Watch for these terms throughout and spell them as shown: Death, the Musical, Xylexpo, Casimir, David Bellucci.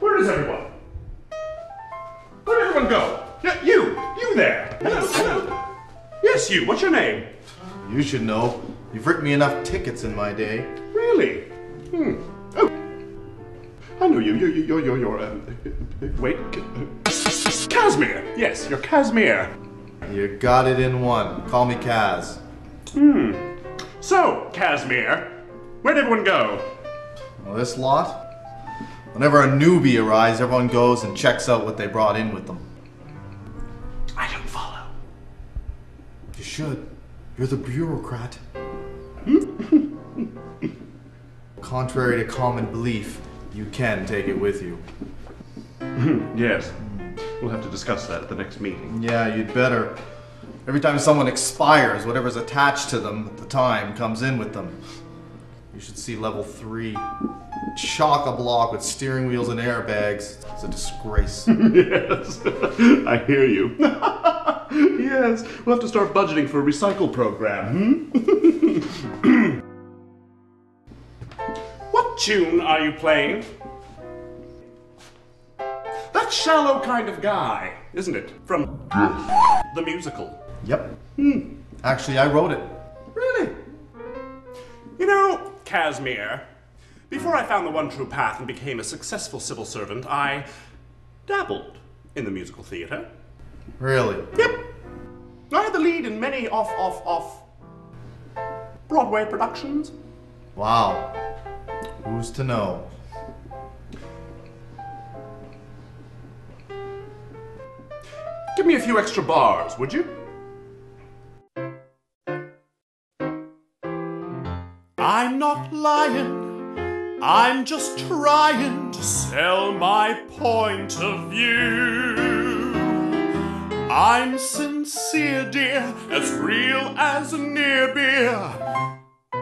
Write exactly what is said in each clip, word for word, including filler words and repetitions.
Where is everyone? Where did everyone go? Yeah, you! You there! Hello, hello! Yes, you! What's your name? You should know. You've written me enough tickets in my day. Really? Hmm. Oh! I know you. You're, you're, you're, you're, um... Wait. Casimir! Yes, you're Casimir. You got it in one. Call me Kaz. Hmm. So, Casimir, where'd everyone go? Well, this lot? Whenever a newbie arrives, everyone goes and checks out what they brought in with them. I don't follow. You should. You're the bureaucrat. Contrary to common belief, you can take it with you. Yes. We'll have to discuss that at the next meeting. Yeah, you'd better. Every time someone expires, whatever's attached to them at the time comes in with them. You should see level three. Chock-a-block with steering wheels and airbags. It's a disgrace. Yes, I hear you. Yes, we'll have to start budgeting for a recycle program, hmm? What tune are you playing? That shallow kind of guy, isn't it? From Death, the Musical. Yep. Hmm. Actually, I wrote it. Really? You know, Casimir, before I found the one true path and became a successful civil servant, I dabbled in the musical theater. Really? Yep. I had the lead in many off, off, off Broadway productions. Wow. Who's to know? Give me a few extra bars, would you? I'm not lying, I'm just trying to sell my point of view. I'm sincere, dear, as real as a near beer.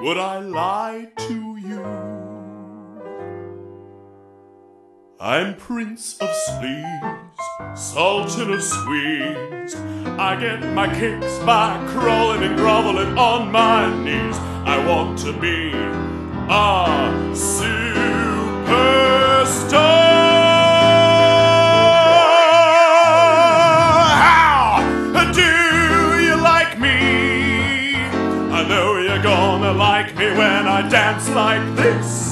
Would I lie to you? I'm Prince of Sleeves, Sultan of Swedes. I get my kicks by crawling and groveling on my knees. I want to be a superstar. How do you like me? I know you're gonna like me when I dance like this.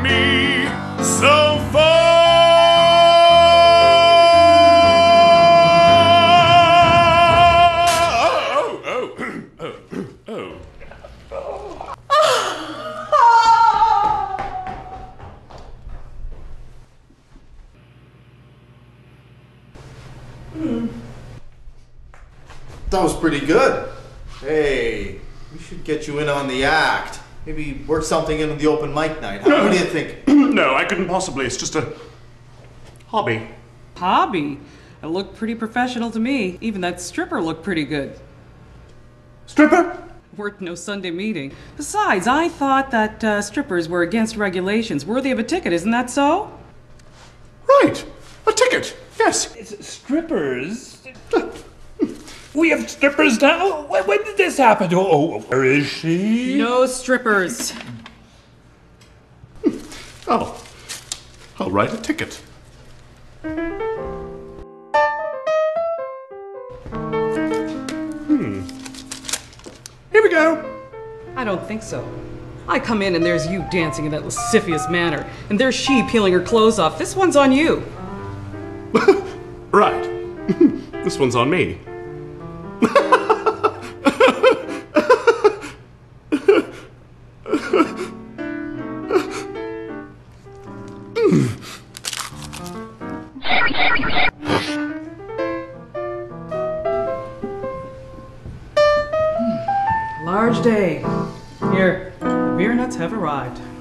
Me so far. Oh, oh, oh, oh, oh, oh. That was pretty good. Hey, we should get you in on the act. Maybe work something into the open mic night. How, no. What do you think? No, I couldn't possibly. It's just a hobby. Hobby? It looked pretty professional to me. Even that stripper looked pretty good. Stripper? Worked no Sunday meeting. Besides, I thought that uh, strippers were against regulations. Worthy of a ticket, isn't that so? Right. A ticket. Yes. It's strippers? We have strippers now? When did this happen? Oh, where is she? No strippers. Oh, I'll write a ticket. Hmm. Here we go. I don't think so. I come in and there's you dancing in that lascivious manner, and there's she peeling her clothes off. This one's on you. Right. This one's on me. Large day. Here, the beer nuts have arrived.